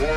Get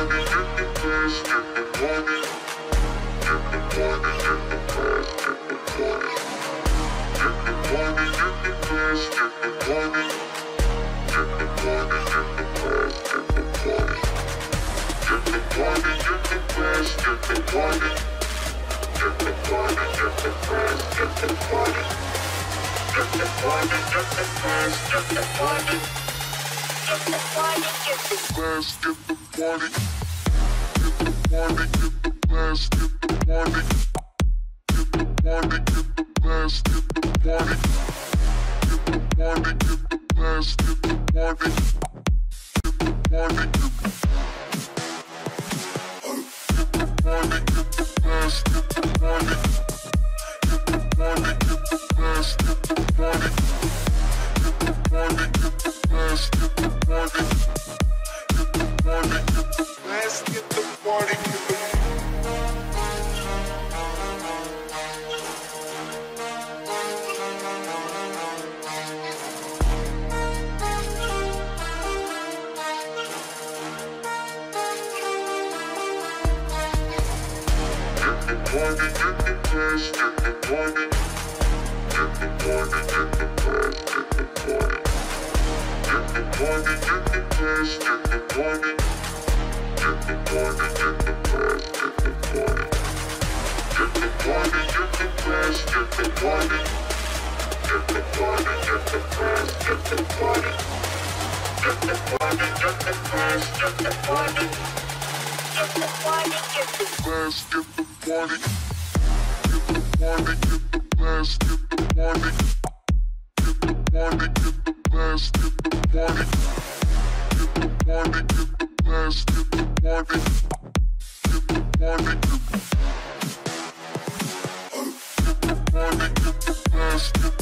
the blast.